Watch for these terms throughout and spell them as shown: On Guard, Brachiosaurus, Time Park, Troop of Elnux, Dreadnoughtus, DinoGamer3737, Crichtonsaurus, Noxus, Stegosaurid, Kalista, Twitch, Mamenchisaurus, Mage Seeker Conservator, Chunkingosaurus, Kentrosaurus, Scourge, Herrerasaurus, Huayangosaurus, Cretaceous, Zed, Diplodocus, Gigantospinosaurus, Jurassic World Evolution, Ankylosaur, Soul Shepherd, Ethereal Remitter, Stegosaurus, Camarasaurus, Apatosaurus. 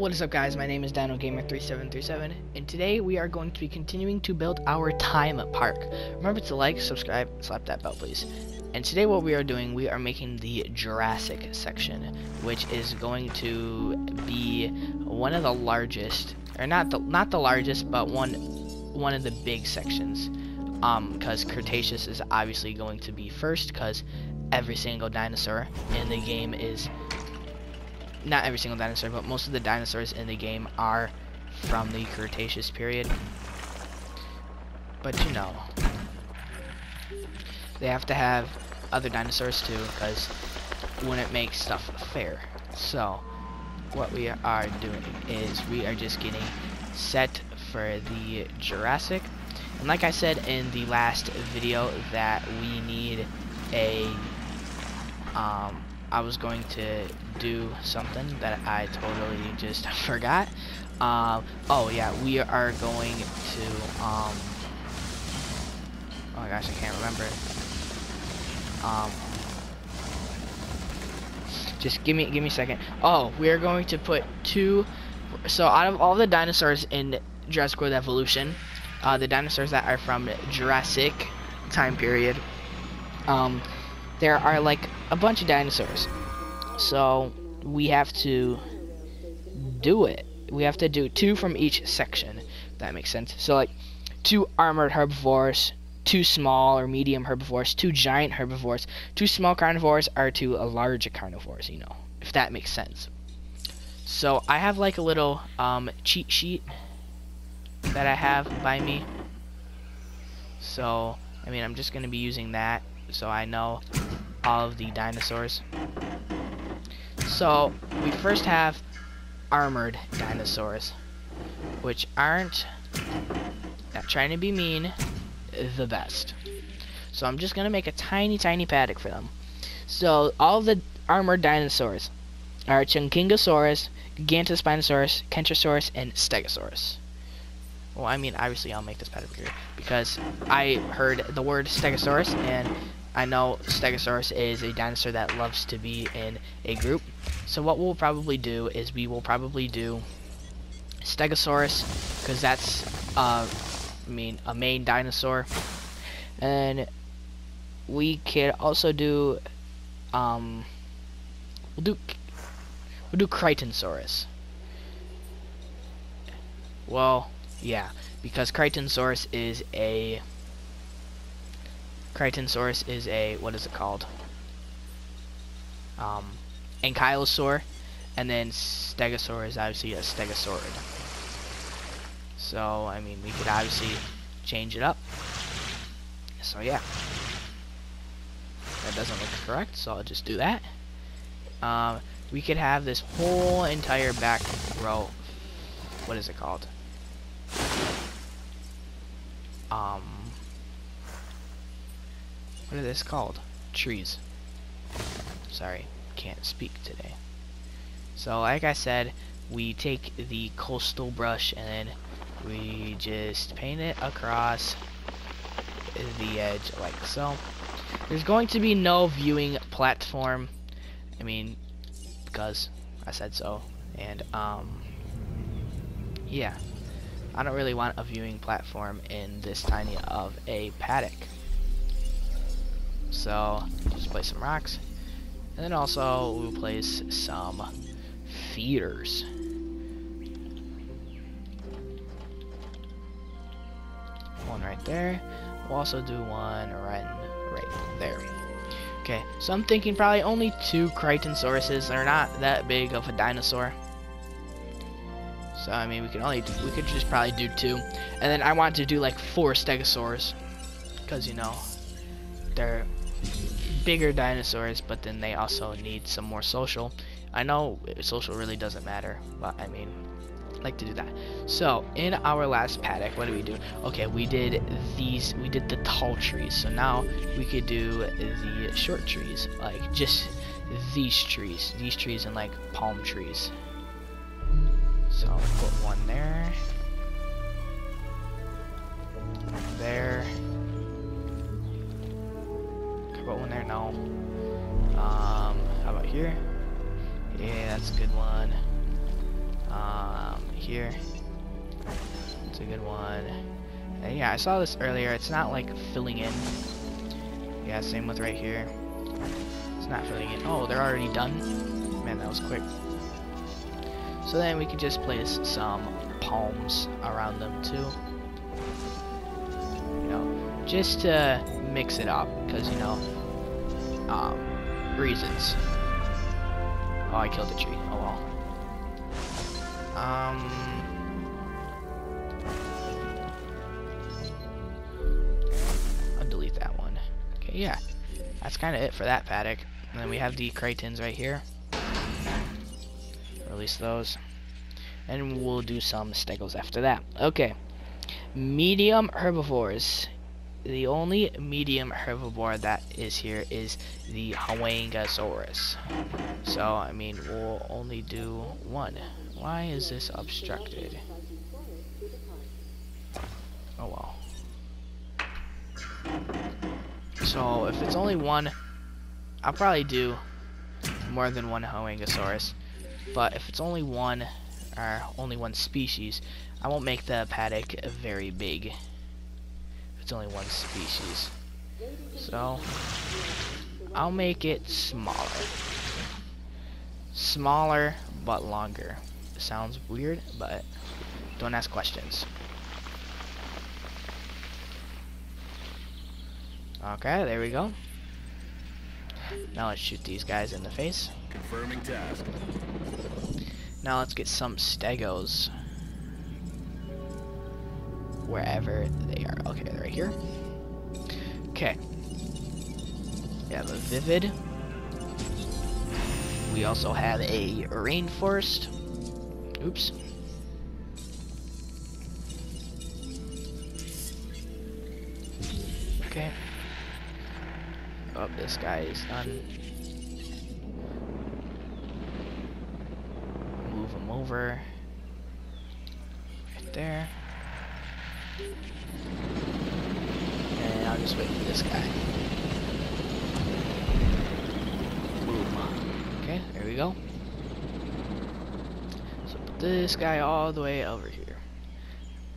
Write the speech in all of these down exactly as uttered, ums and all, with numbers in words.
What is up, guys? My name is DinoGamer three seven three seven, and today we are going to be continuing to build our time park. Remember to like, subscribe, slap that bell, please. And today what we are doing, we are making the Jurassic section, which is going to be one of the largest, or not the not the largest, but one one of the big sections. Um, because Cretaceous is obviously going to be first, because every single dinosaur in the game is. Not every single dinosaur, but most of the dinosaurs in the game are from the Cretaceous period. But you know, they have to have other dinosaurs too, because wouldn't make stuff fair. So what we are doing is we are just getting set for the Jurassic. And like I said in the last video, that we need a um I was going to do something that I totally just forgot. Um, oh yeah, we are going to, um, oh my gosh, I can't remember. Um, just give me, give me a second. Oh, we are going to put two, so out of all the dinosaurs in Jurassic World Evolution, uh, the dinosaurs that are from Jurassic time period, um, there are like a bunch of dinosaurs, so we have to do it we have to do two from each section, if that makes sense. So like two armored herbivores, two small or medium herbivores, two giant herbivores, two small carnivores, or two large carnivores, you know, if that makes sense. So I have like a little um, cheat sheet that I have by me, so I mean I'm just gonna be using that, so I know all of the dinosaurs. So we first have armored dinosaurs, which aren't, not trying to be mean, the best. So I'm just gonna make a tiny tiny paddock for them. So all the armored dinosaurs are Chunkingosaurus, Gigantospinosaurus, Kentrosaurus, and Stegosaurus. Well, I mean obviously I'll make this paddock bigger because I heard the word Stegosaurus, and I know Stegosaurus is a dinosaur that loves to be in a group. So what we'll probably do is we will probably do Stegosaurus, because that's uh, I mean a main dinosaur, and we can also do um, we'll do we'll do Crichtonsaurus. Well, yeah, because Crichtonsaurus is a Crichtonsaurus is a, what is it called? Um, Ankylosaur, and then Stegosaur is obviously a Stegosaurid. So, I mean, we could obviously change it up. So, yeah. That doesn't look correct, so I'll just do that. Um, we could have this whole entire back row. What is it called? Um... What are this called? Trees. Sorry, can't speak today. So, like I said, we take the coastal brush and then we just paint it across the edge like so. There's going to be no viewing platform. I mean, because I said so. And, um, yeah. I don't really want a viewing platform in this tiny of a paddock. So just place some rocks, and then also we'll place some feeders. One right there. We'll also do one right right there. Okay, so I'm thinking probably only two Crichtonsauruses. They're not that big of a dinosaur. So I mean we can only do, we could just probably do two, and then I want to do like four Stegosaurs, because you know they're bigger dinosaurs, but then they also need some more social. I know social really doesn't matter, but I mean I like to do that. So in our last paddock, what do we do? Okay, we did these, we did the tall trees, so now we could do the short trees, like just these trees these trees and like palm trees. So I'll put one there, there one there, no. Um, how about here? Yeah, that's a good one. Um, here. It's a good one. And yeah, I saw this earlier. It's not like filling in. Yeah, same with right here. It's not filling in. Oh, they're already done. Man, that was quick. So then we can just place some palms around them too. You know, just to mix it up, because you know, um, reasons. Oh, I killed the tree. Oh well. Um. I'll delete that one. Okay, yeah. That's kind of it for that paddock. And then we have the Crichtons right here. Release those. And we'll do some Stegos after that. Okay. Medium herbivores. The only medium herbivore that is here is the Huayangosaurus. So, I mean, we'll only do one. Why is this obstructed? Oh well. So, if it's only one, I'll probably do more than one Huayangosaurus. But if it's only one, or only one species, I won't make the paddock very big. Only one species, so I'll make it smaller smaller but longer. Sounds weird, but don't ask questions. Okay, there we go. Now let's shoot these guys in the face. Confirming task. Now let's get some Stegos wherever they are. Okay, they're right here. Okay. We have a vivid. We also have a rainforest. Oops. Okay. Oh, this guy is done. Move him over. Right there. And I'll just wait for this guy. Boom. Okay, there we go. So put this guy all the way over here.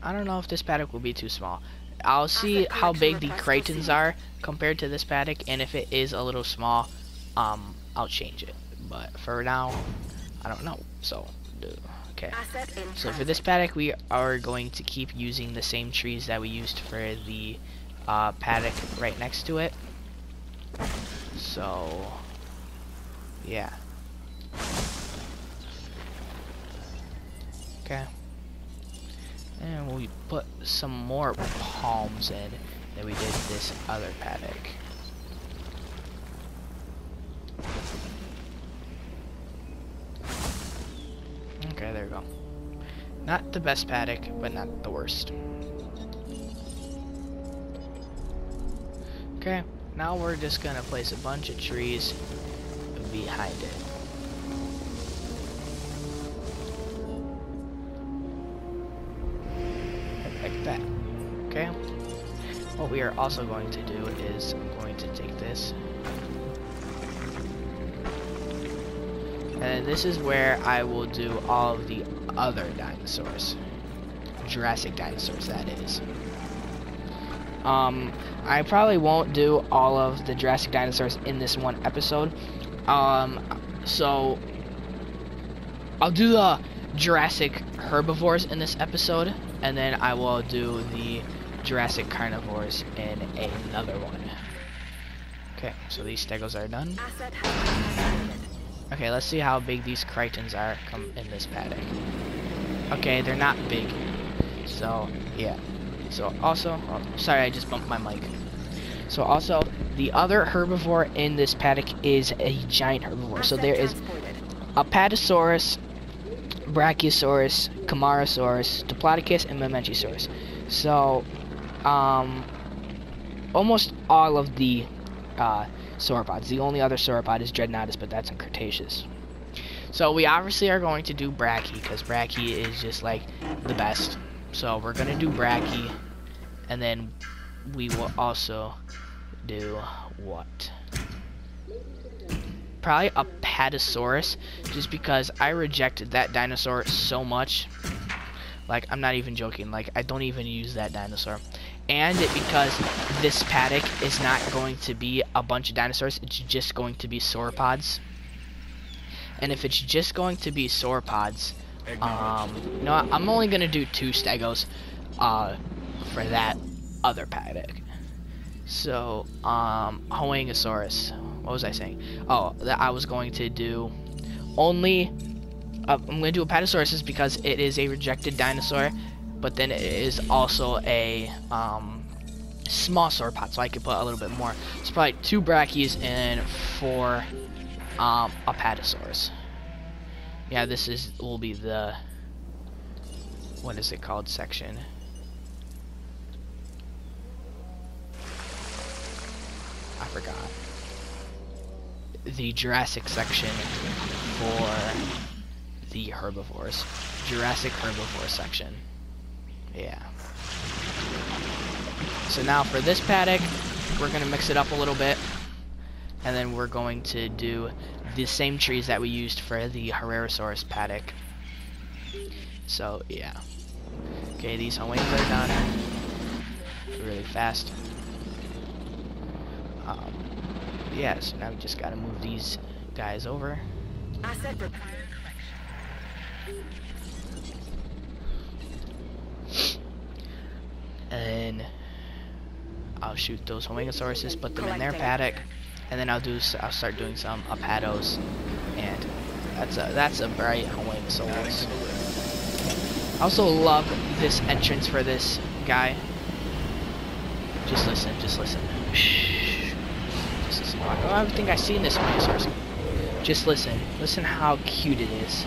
I don't know if this paddock will be too small. I'll see how big the Crichtons are compared to this paddock, and if it is a little small, um, I'll change it. But for now, I don't know. So, dude. Okay. So for this paddock, we are going to keep using the same trees that we used for the uh, paddock right next to it. So, yeah. Okay. And we'll put some more palms in than we did this other paddock. Okay, there we go. Not the best paddock, but not the worst. Okay, now we're just gonna place a bunch of trees behind it. Like that. Okay. What we are also going to do is I'm going to take this. And this is where I will do all of the other dinosaurs. Jurassic dinosaurs, that is. Um, I probably won't do all of the Jurassic dinosaurs in this one episode. Um, so, I'll do the Jurassic herbivores in this episode. And then I will do the Jurassic carnivores in another one. Okay, so these Stegos are done. Okay, let's see how big these Crichtons are come in this paddock. Okay, they're not big. So, yeah. So, also... Oh, sorry, I just bumped my mic. So, also, the other herbivore in this paddock is a giant herbivore. So, there is Apatosaurus, Brachiosaurus, Camarasaurus, Diplodocus, and Mamenchisaurus. So, um... almost all of the... Uh, sauropods. The only other sauropod is Dreadnoughtus, but that's in Cretaceous. So we obviously are going to do Brachy, because Brachy is just like the best. So we're going to do Brachy, and then we will also do what? Probably Apatosaurus, just because I rejected that dinosaur so much. Like, I'm not even joking. Like, I don't even use that dinosaur. And it, because this paddock is not going to be a bunch of dinosaurs, it's just going to be sauropods. And if it's just going to be sauropods, um, no, I'm only going to do two stegos uh, for that other paddock. So, um, Huayangosaurus. What was I saying? Oh, that I was going to do only... Uh, I'm going to do Apatosaurus because it is a rejected dinosaur, but then it is also a um, small sauropod, so I could put a little bit more. It's probably two Brachies and four um, Apatosaurus. Yeah, this is will be the... What is it called? Section... I forgot. The Jurassic section for the herbivores. Jurassic herbivore section. Yeah. So now for this paddock, we're going to mix it up a little bit. And then we're going to do the same trees that we used for the Herrerasaurus paddock. So, yeah. Okay, these wings are done really fast. Um, yeah, so now we just gotta move these guys over. I said prepare correction. And I'll shoot those Huangosauruses, put them in their paddock, and then I'll do. I'll start doing some Apatos, and that's a that's a bright Huangosaurus. I also love this entrance for this guy. Just listen, just listen. Oh, I don't think I've seen this dinosaur. Just listen. Listen how cute it is.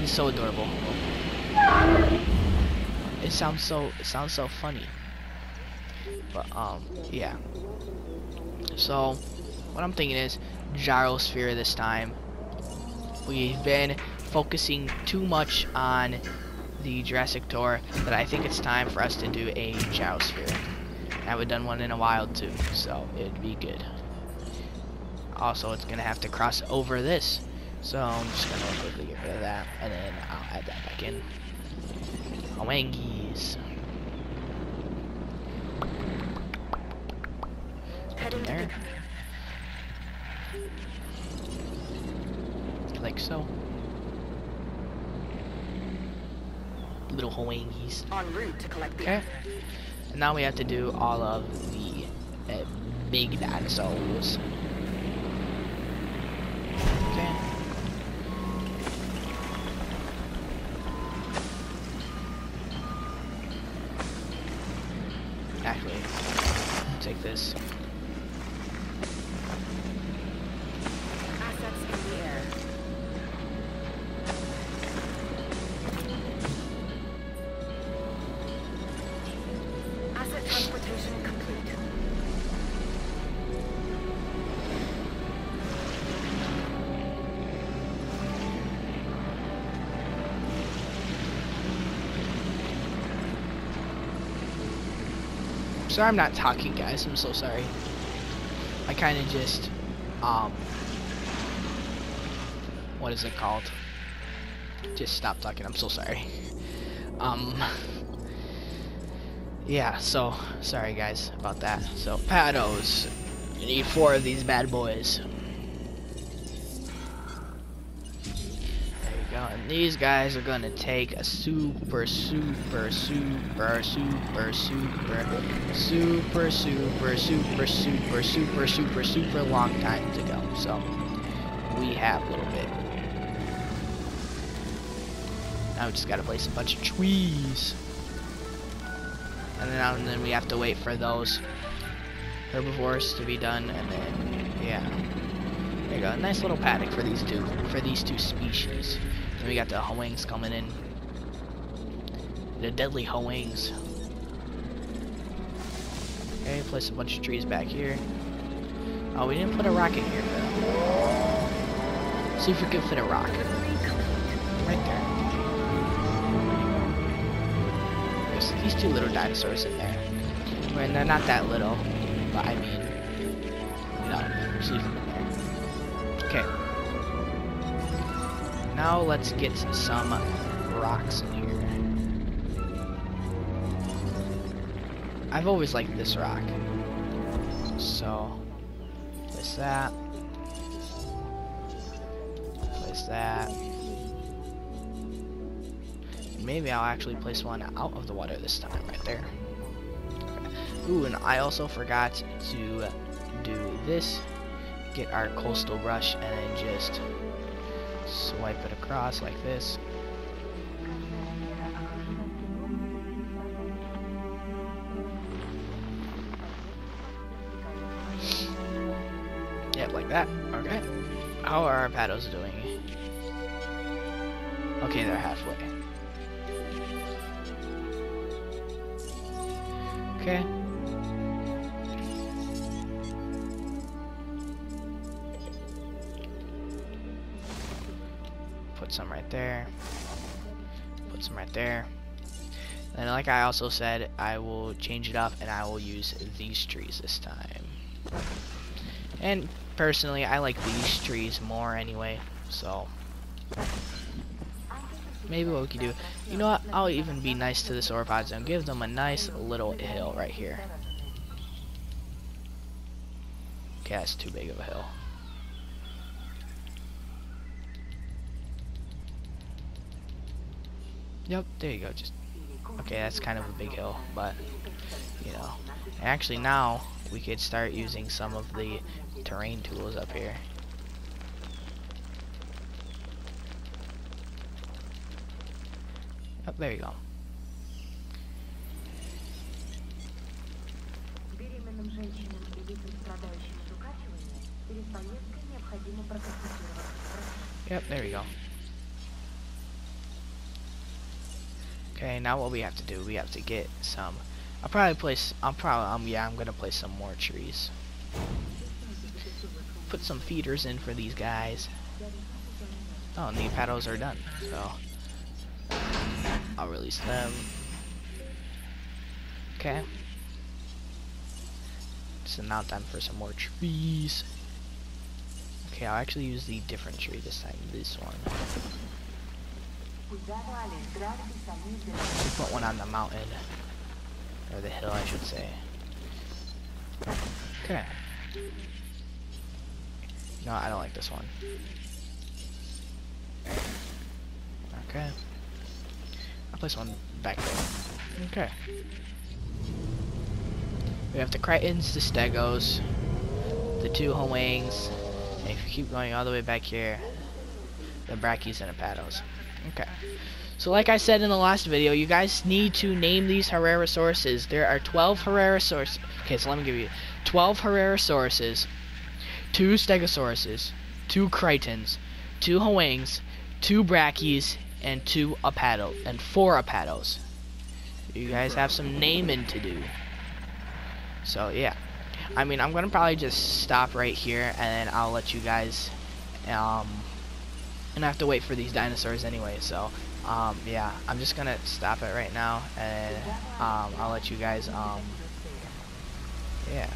It's so adorable. It sounds so it sounds so funny. But um yeah. So what I'm thinking is gyrosphere this time. We've been focusing too much on the Jurassic tour, but I think it's time for us to do a gyrosphere. I haven't done one in a while too, so it'd be good. Also, it's gonna have to cross over this, so I'm just gonna quickly get rid of that, and then I'll add that back in. Huangies. Put in there, like so. Little Huangies. En route to collect the. Okay. And now we have to do all of the uh, big dinosaurs. Okay. Actually, take this. Assets in the air. Sorry I'm not talking, guys. I'm so sorry. I kind of just, um, what is it called? Just stop talking. I'm so sorry. Um, yeah, so, sorry, guys, about that. So, Patos. You need four of these bad boys. There you go. And these guys are going to take a super, super, super, super, super, super, super, super, super, super, super, super long time to go. So, we have a little bit. Now we just got to place a bunch of trees. And then, and then we have to wait for those herbivores to be done, and then yeah, there you go. A nice little paddock for these two for these two species. Then we got the Hoangs coming in, the deadly Hoangs. Okay, place a bunch of trees back here. Oh, we didn't put a rock in here though. See if we can fit a rock right there. These two little dinosaurs in there. Well, they're not that little, but I mean, you know, just leave them in there. Okay. Now let's get some rocks in here. I've always liked this rock. So, place that. Place that. Maybe I'll actually place one out of the water this time, right there. Okay. Ooh, and I also forgot to do this. Get our coastal brush and then just swipe it across like this. Yep, like that. Okay. How are our paddles doing? Okay, they're halfway. Okay. Put some right there. Put some right there. And like I also said, I will change it up and I will use these trees this time. And personally, I like these trees more anyway, so maybe what we could do, you know what, I'll even be nice to the sauropods and give them a nice little hill right here. Okay, that's too big of a hill. Yep, there you go. Just okay, that's kind of a big hill, but you know. Actually, now we could start using some of the terrain tools up here. Oh, there you go. Yep, there we go. Okay, now what we have to do, we have to get some. I'll probably place. I'm probably. Um, yeah, I'm gonna place some more trees. Put some feeders in for these guys. Oh, and the paddles are done. So I'll release them. Okay. So now time for some more trees. Okay, I'll actually use the different tree this time. This one. We put one on the mountain. Or the hill, I should say. Okay. No, I don't like this one. Okay. I'll place one back there. Okay. We have the Crichtons, the Stegos, the two Huayangs, and if you keep going all the way back here, the Brachies and the Apatos. Okay. So like I said in the last video, you guys need to name these Herrerasauruses. There are twelve Herrerasauruses. Okay, so let me give you twelve Herrerasauruses, two Stegosauruses, two Crichtons, two Huayangs, two Brachies, and two Apatos, and four Apatos. You guys have some naming to do. So yeah, I mean, I'm gonna probably just stop right here, and then I'll let you guys. Um, and I have to wait for these dinosaurs anyway, so. Um, yeah, I'm just gonna stop it right now, and um, I'll let you guys, um, yeah,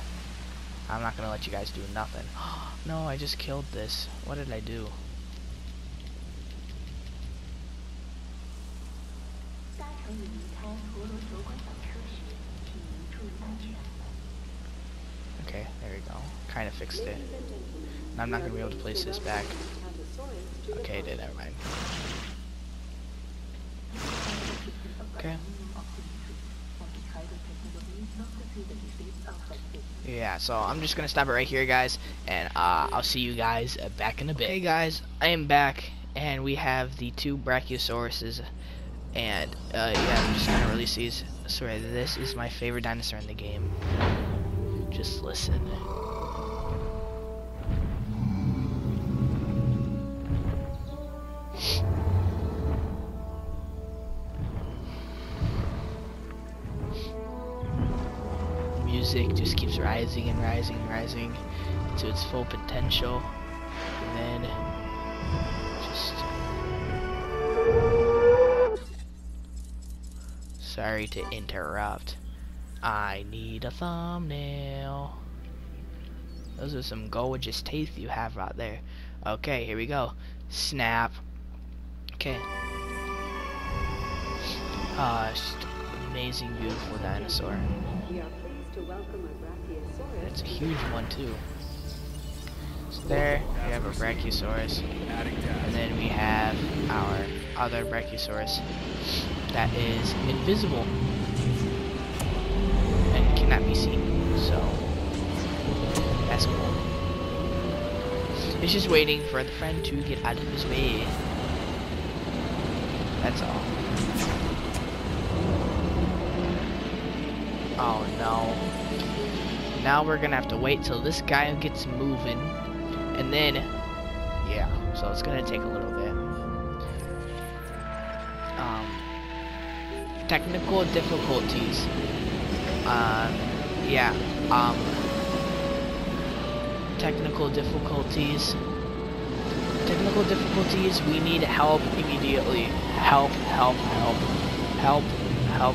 I'm not gonna let you guys do nothing. No, I just killed this. What did I do? Okay, there we go. Kinda fixed it. And I'm not gonna be able to place this back. Okay, it did, never mind. Okay. Yeah, so I'm just gonna stop it right here, guys, and uh, I'll see you guys uh, back in a bit. Hey guys, I am back, and we have the two Brachiosauruses, and uh, yeah, I'm just gonna release these. Sorry, this is my favorite dinosaur in the game. Just listen. Music just keeps rising and rising and rising to its full potential, and then just sorry to interrupt, I need a thumbnail. Those are some gorgeous teeth you have right there. Okay, here we go. Snap. Okay. Uh, amazing, beautiful dinosaur. We are pleased to welcome a Brachiosaurus. And it's a huge one too. So there we have a Brachiosaurus, and then we have our other Brachiosaurus that is invisible and cannot be seen. So that's cool. It's just waiting for the friend to get out of his way. That's all. Oh no. Now we're gonna have to wait till this guy gets moving. And then, yeah, so it's gonna take a little bit. Um, technical difficulties. Um, yeah, um, technical difficulties technical difficulties we need help immediately. Help, help, help, help, help,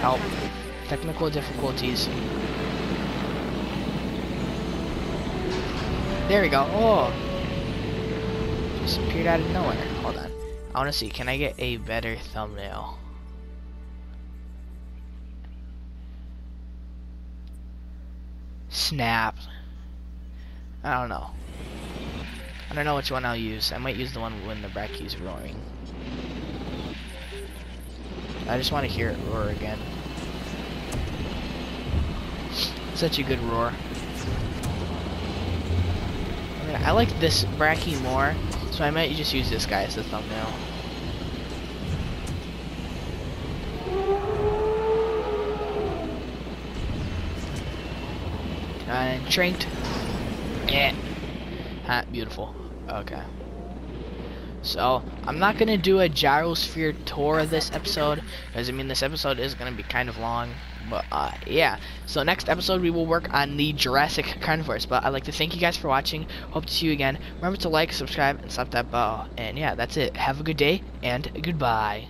help. Technical difficulties. There we go. Oh, just appeared out of nowhere. Hold on, I want to see, can I get a better thumbnail? Snap. I don't know. I don't know which one I'll use. I might use the one when the Brachio's roaring. I just want to hear it roar again. Such a good roar. I mean, I like this Brachie more, so I might just use this guy as the thumbnail. And tranked. Yeah. Ah, beautiful. Okay. So, I'm not going to do a gyrosphere tour this episode, because I mean this episode is going to be kind of long, but uh, yeah. So next episode we will work on the Jurassic Carnivores, but I'd like to thank you guys for watching. Hope to see you again. Remember to like, subscribe, and slap that bell. And yeah, that's it. Have a good day, and goodbye.